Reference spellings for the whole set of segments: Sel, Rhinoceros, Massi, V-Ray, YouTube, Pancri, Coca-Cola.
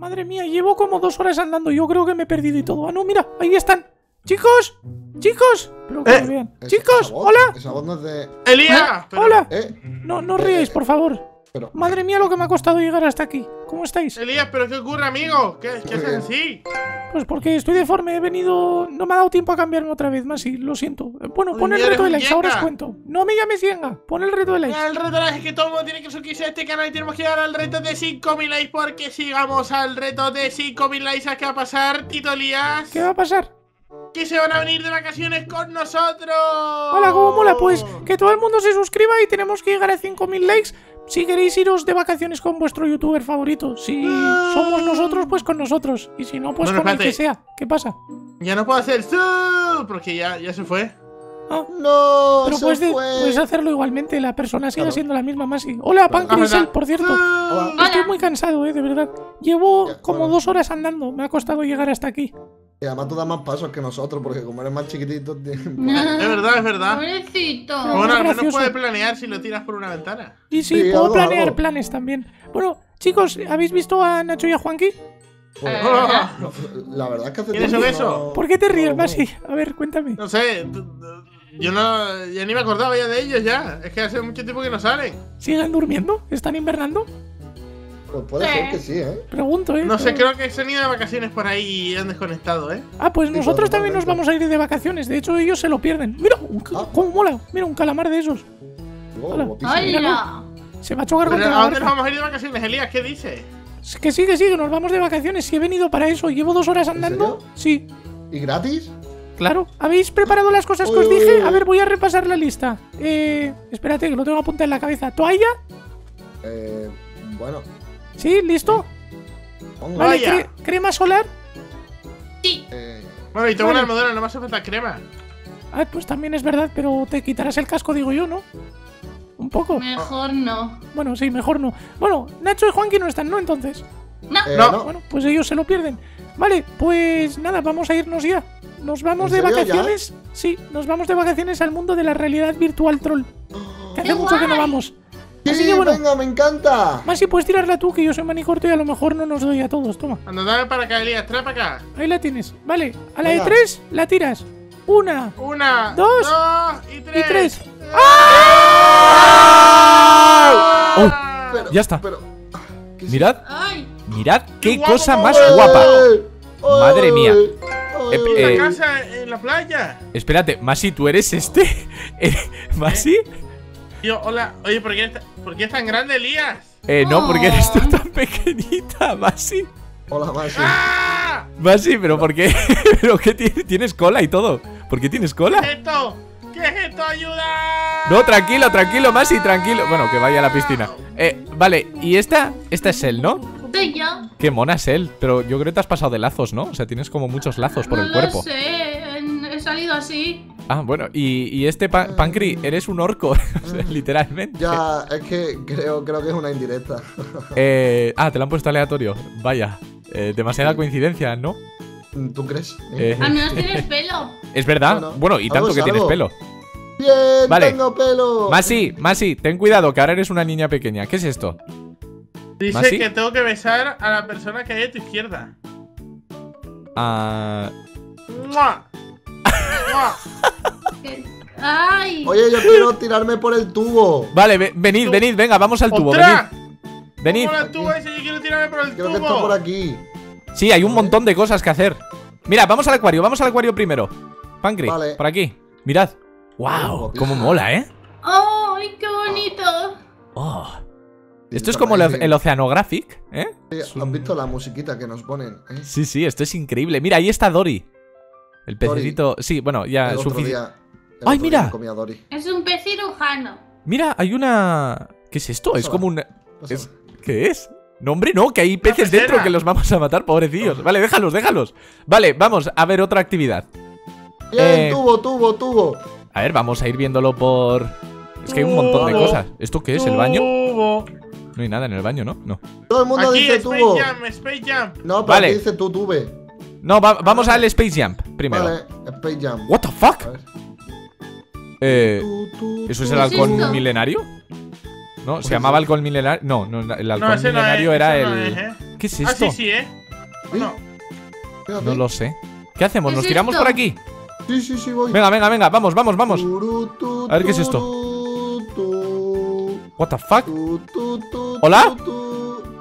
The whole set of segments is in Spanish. Madre mía, llevo como 2 horas andando. Yo creo que me he perdido y todo. Ah, no, mira, ahí están. ¡Chicos! ¡Chicos! Pero que me vean. ¡Chicos! ¡Hola! Esa voz no es de... ¡Elía! ¡Hola! No, no ríais, por favor. Pero... Madre mía, lo que me ha costado llegar hasta aquí. ¿Cómo estáis? Elías, ¿pero qué ocurre, amigo? ¿Qué haces así? Pues porque estoy deforme, he venido... No me ha dado tiempo a cambiarme otra vez, Massi, lo siento. Bueno, pon el reto de likes, ahora os cuento. No me llames yenga, pon el reto de likes. El reto de likes es que todo el mundo tiene que suscribirse a este canal y tenemos que llegar al reto de 5.000 likes porque sigamos al reto de 5.000 likes. ¿A qué va a pasar, Tito Elías? ¿Qué va a pasar? ¡Que se van a venir de vacaciones con nosotros! ¡Hola, cómo mola! Pues que todo el mundo se suscriba y tenemos que llegar a 5.000 likes. Si queréis iros de vacaciones con vuestro youtuber favorito. Si somos nosotros, pues con nosotros. Y si no, pues no, con el que sea. ¿Qué pasa? Ya no puedo hacer sub porque ya se fue. Ah. No, pero puedes hacerlo igualmente. La persona sigue siendo la misma, Massi. Hola, Pancri, Sel, por cierto. Estoy muy cansado, de verdad. Llevo como 2 horas andando. Me ha costado llegar hasta aquí. Y además tú das más pasos que nosotros, porque como eres más chiquitito... Es verdad, es verdad. Pobrecito. Bueno, al menos puedes planear si lo tiras por una ventana. Y sí, puedo planear planes también. Bueno, chicos, ¿habéis visto a Nacho y a Juanqui? Pues, la verdad es que hace tiempo no... ¿Por qué te ríes, Massi? A ver, cuéntame. No sé, yo no... Ya ni me acordaba ya de ellos ya. Es que hace mucho tiempo que no salen. ¿Siguen durmiendo? ¿Están invernando? Pues puede ser que sí, ¿eh? Pregunto, ¿eh? No sé, creo que se han ido de vacaciones por ahí y han desconectado, ¿eh? Ah, pues nosotros también nos vamos a ir de vacaciones. De hecho, ellos se lo pierden. ¡Mira! ¡Cómo mola! ¡Mira, un calamar de esos! Oh, ¡hola! Se va a chocar contra la barca. ¿A dónde nos vamos a ir de vacaciones, Elías? ¿Qué dices? Que sí, que nos vamos de vacaciones. Si he venido para eso. Llevo 2 horas andando. Sí. ¿Y gratis? Claro. ¿Habéis preparado las cosas que os dije? A ver, voy a repasar la lista. Espérate, que lo tengo apuntado en la cabeza. ¿Toalla? Bueno... ¿Sí? ¿Listo? Vale, ¿crema solar? Sí. Bueno, y tengo una almohadona, no me hace falta crema. Ah, pues también es verdad, pero te quitarás el casco, digo yo, ¿no? Un poco. Mejor no. Bueno, sí, mejor no. Bueno, Nacho y Juanqui no están, ¿no, entonces? No. No. Bueno, pues ellos se lo pierden. Vale, pues nada, vamos a irnos ya. Nos vamos de vacaciones. ¿Ya? Sí, nos vamos de vacaciones al mundo de la realidad virtual troll. Que hace mucho que no vamos. Así que bueno, venga, me encanta. Massi, puedes tirarla tú, que yo soy manicorto y a lo mejor no nos doy a todos. Toma. Anda, dame para acá, Elías, trae para acá. Ahí la tienes. Vale, a la de 3 la tiras. 1, 2 y 3. ¡Oh! Ya está. Mirad, mirad qué cosa más guapa. Madre mía. ¿En la casa, en la playa? Espérate, Massi, ¿tú eres este? ¿Massi? Yo, hola, oye, ¿por qué es tan grande, Elías? No, porque eres tú tan pequeñita, Massi. Hola, Massi. ¡Ah! Massi, pero ¿por qué? ¿Pero qué tienes cola y todo? ¿Por qué tienes cola? ¿Qué es esto? ¿Qué es esto? ¡Ayuda! No, tranquilo, tranquilo, Massi, tranquilo. Bueno, que vaya a la piscina. Vale, y esta es Sel, ¿no? Sí, yo. Qué mona, Sel. Pero yo creo que te has pasado de lazos, ¿no? O sea, tienes como muchos lazos por el cuerpo. No sé, he salido así. Ah, bueno, y este Pancri, eres un orco, literalmente. Ya, es que creo que es una indirecta. Te la han puesto aleatorio. Vaya, demasiada coincidencia, ¿no? ¿Tú crees? Al menos tienes pelo. Es verdad, bueno, y tanto que tienes pelo. Bien, vale. Tengo pelo. Massi, ten cuidado, que ahora eres una niña pequeña. ¿Qué es esto? Dice que tengo que besar a la persona que hay a tu izquierda. ¡Mua! Ay. Oye, yo quiero tirarme por el tubo. Vale, venid, venga, vamos al tubo. ¡Otra! Venid. Por el tubo ese, yo quiero tirarme por el tubo. Que está por aquí. Sí, hay un montón de cosas que hacer. Mira, vamos al acuario primero. Pancri, por aquí. Mirad. Wow, cómo mola, ¿eh? ¡Ay, qué bonito! Oh. Esto es como el Oceanographic, ¿eh? Sí, ¿han visto la musiquita que nos ponen? Sí, esto es increíble. Mira, ahí está Dory. El pececito, sí, bueno, ya suficiente. ¡Ay, mira! Es un pez cirujano. Mira, hay una... ¿Qué es esto? Es como un... ¿Qué es? No, hombre, no, que hay peces dentro que los vamos a matar, pobrecillos. Vale, déjalos. Vale, vamos a ver otra actividad. Bien, tubo. A ver, vamos a ir viéndolo por... Es que hay un montón de cosas. ¿Esto qué es? ¿El baño? No hay nada en el baño, ¿no? No. Todo el mundo dice tubo. Space Jam. No, pero aquí dice tube. No, vamos al Space Jump primero. Vale, Space Jump. What the fuck? ¿Eso es el halcón milenario? No, se llamaba halcón milenario. No, el halcón milenario era el ¿Qué es esto? Ah, sí, sí, ¿eh? No. No lo sé. ¿Qué hacemos? ¿Nos tiramos por aquí? Sí, sí, sí, voy. Venga, venga, venga, vamos, vamos, vamos. A ver, ¿qué es esto? What the fuck? ¿Hola?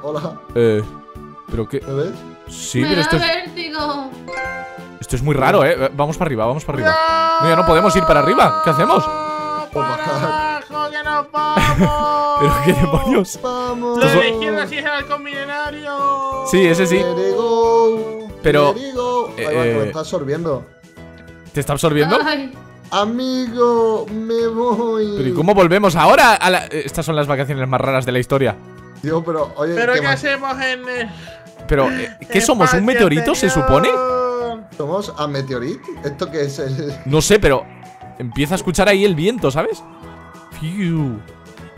Hola. ¿Pero qué? ¿Me ves? Sí, pero esto vértigo. Esto es muy raro, ¿eh? Vamos para arriba, vamos para arriba. Mira, no podemos ir para arriba. ¿Qué hacemos? ¿Pero qué demonios? Lo de la izquierda sí es el halcón milenario. Sí, ese sí. Pero me está absorbiendo. ¿Te está absorbiendo? Ay. Amigo, me voy. ¿Pero y cómo volvemos ahora? A la... Estas son las vacaciones más raras de la historia. Dios, pero oye, ¿pero qué hacemos en el... Pero, ¿qué somos? ¿Un meteorito, se supone? ¿Somos a meteorito? ¿Esto qué es? No sé, pero empieza a escuchar ahí el viento, ¿sabes? Fiu.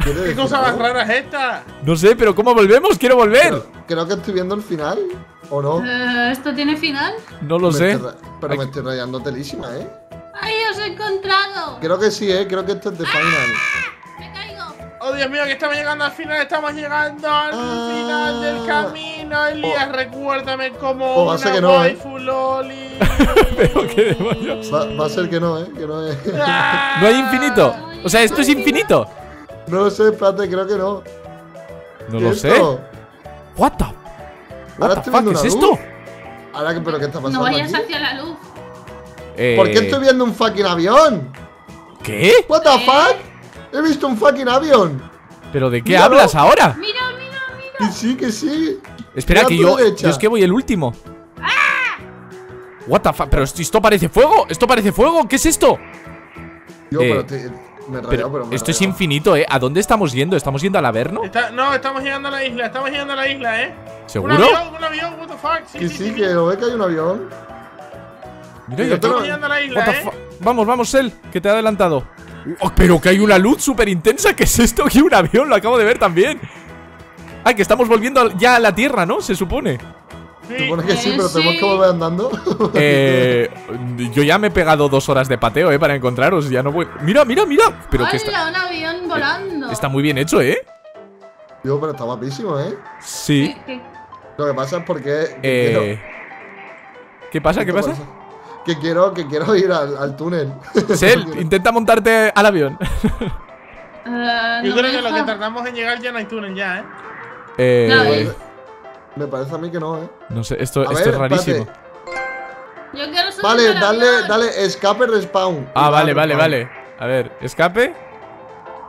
¿Qué cosa más rara es esta? No sé, pero ¿cómo volvemos? ¡Quiero volver! Creo que estoy viendo el final, ¿o no? ¿Esto tiene final? No lo sé. Pero me estoy rayando telísima, ¿eh? ¡Ay, os he encontrado! Creo que sí, ¿eh? Creo que esto es de final. ¡Me caigo! ¡Oh, Dios mío, que estamos llegando al final! ¡Estamos llegando al final del camino! Elías, recuérdame como una waifu loli. Pero qué demonios. Va a ser que no, ¿eh? Que no es. ¿No hay infinito? O sea, ¿esto es infinito? No lo sé, espérate, creo que no. No lo sé. What the fuck, ¿qué es esto? Ahora, ¿pero qué está pasando? No vayas hacia la luz. ¿Por qué estoy viendo un fucking avión? ¿Qué? What the fuck? He visto un fucking avión. ¿Pero de qué hablas ahora? Mira, mira, mira. Que sí, que sí. Espera, que yo es que voy el último. What the fuck, pero esto parece fuego. Esto parece fuego, ¿qué es esto? Yo, pero esto es infinito, ¿eh? ¿A dónde estamos yendo? ¿Estamos yendo al Averno? No, estamos llegando a la isla, estamos llegando a la isla, ¿eh? ¿Seguro? Un avión, what the fuck. Sí, que sí, sí, que lo ve que hay un avión. Mira, yo estamos llegando a la isla, ¿eh? Vamos, vamos, Sel, que te ha adelantado. Oh, pero que hay una luz súper intensa, ¿qué es esto? Que un avión, lo acabo de ver también. Ah, que estamos volviendo ya a la Tierra, ¿no? Se supone. Se supone que sí, pero tenemos que volver andando. Yo ya me he pegado 2 horas de pateo, para encontraros. Ya no voy. Mira, mira, mira. Pero que está un avión volando. Está muy bien hecho, ¿eh? Yo, pero está guapísimo, ¿eh? Sí. Lo que pasa es porque ¿qué pasa? ¿Qué pasa? Que quiero ir al túnel. Sel, intenta montarte al avión. Yo creo que lo que tardamos en llegar ya no hay túnel ya, ¿eh? Me parece a mí que no, ¿eh? No sé, esto es rarísimo. Yo quiero subir. Vale, dale, escape, respawn. Ah, vale, vale, vale. A ver, escape.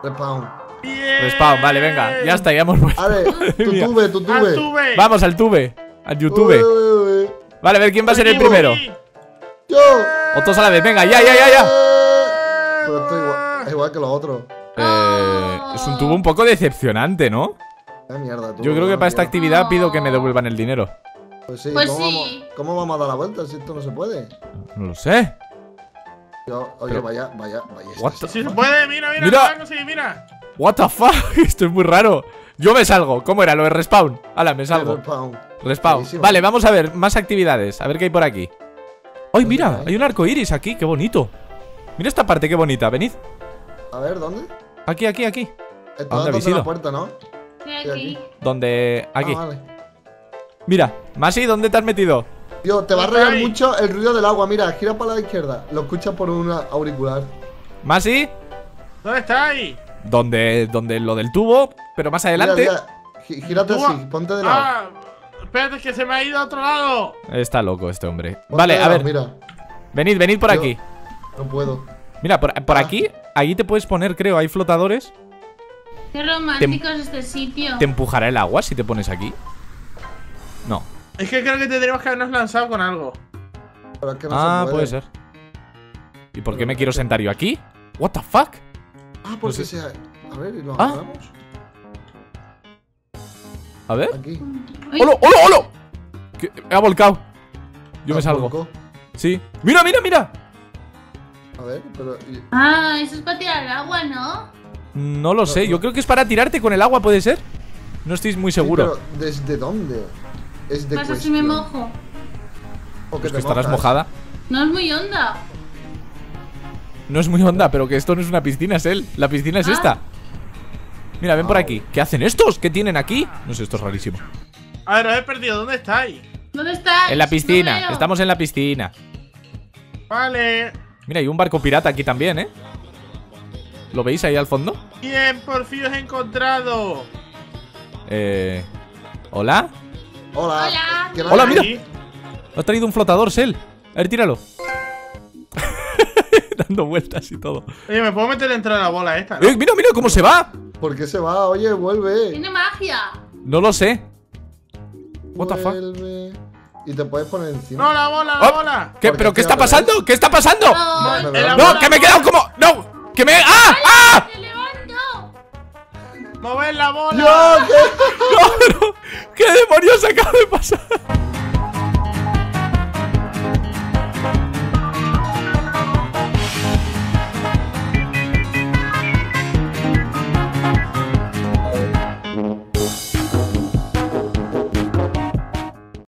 Respawn. Bien. Respawn, vale, venga. Ya está, ya hemos vuelto. Vale, tu tube. Vamos al tube. Al YouTube. Vale, a ver quién va a ser el primero. Yo. O todos a la vez, venga, ya. Pero esto es igual que los otros. Es un tubo un poco decepcionante, ¿no? Mierda, yo creo que para esta actividad pido que me devuelvan el dinero. Pues sí, pues ¿cómo vamos a dar la vuelta si esto no se puede? No lo sé. Oye, vaya. Si se puede, mira. What the fuck, esto es muy raro. Yo me salgo, ¿cómo era? Lo de respawn. Ala, me salgo. Respawn. Vale, vamos a ver, más actividades. A ver qué hay por aquí. ¡Ay, mira! Hay un arco iris aquí, qué bonito. Mira esta parte, qué bonita, venid. A ver, ¿dónde? Aquí. Está dentro de la puerta, ¿no? Aquí. ¿Dónde? Aquí. Vale. Mira, Massi, ¿dónde te has metido? Tío, te va a regar mucho el ruido del agua. Mira, gira para la izquierda. Lo escuchas por un auricular. ¿Massi? ¿Dónde estáis? ¿Dónde lo del tubo? Pero más adelante. Mira. Gírate así, ponte de lado. Ah, espérate, que se me ha ido a otro lado. Está loco este hombre. Ponte a ver. Mira. Venid por aquí. No puedo. Mira, por aquí. Ahí te puedes poner, creo. Hay flotadores. Qué romántico es este sitio. ¿Te empujará el agua si te pones aquí? No. Es que creo que tendríamos que habernos lanzado con algo. Pero es que no se puede ser. ¿Y por qué me quiero sentar yo aquí? What the fuck. Ah, porque no sé. A ver, y lo agarramos. A ver. Aquí. ¡Holo! Me ha volcado. Yo me salgo. ¿Volcó? Sí. ¡Mira! A ver, pero... Ah, eso es para tirar el agua, ¿no? No lo sé, yo creo que es para tirarte con el agua, ¿puede ser? No estoy muy seguro. Sí, pero ¿desde dónde? Es de cuestión. Si me mojo. ¿O que estarás mojada? No es muy honda. No es muy honda, pero que esto no es una piscina, es él. La piscina es esta. Mira, ven por aquí. ¿Qué hacen estos? ¿Qué tienen aquí? No sé, esto es rarísimo. A ver, os he perdido. ¿Dónde estáis? ¿Dónde estáis? En la piscina. No estamos en la piscina. Vale. Mira, hay un barco pirata aquí también, ¿eh? ¿Lo veis ahí al fondo? Bien, por fin os he encontrado. ¿Hola? Hola. Hola, hola, mira. Has traído un flotador, Sel. A ver, tíralo. Dando vueltas y todo. Oye, ¿me puedo meter dentro de la bola esta? ¿No? Mira, mira cómo se va. ¿Por qué se va? Oye, vuelve. Tiene magia. No lo sé. What the fuck. Y te puedes poner encima. No, la bola, la bola. ¿Qué? ¿Pero qué está pasando? ¿Qué está pasando? No, no, que me he quedado como. ¡No! ¡Que me! ¡Ah! ¡Ah! ¡Mover la bola! ¡No! ¿Qué demonios acaba de pasar?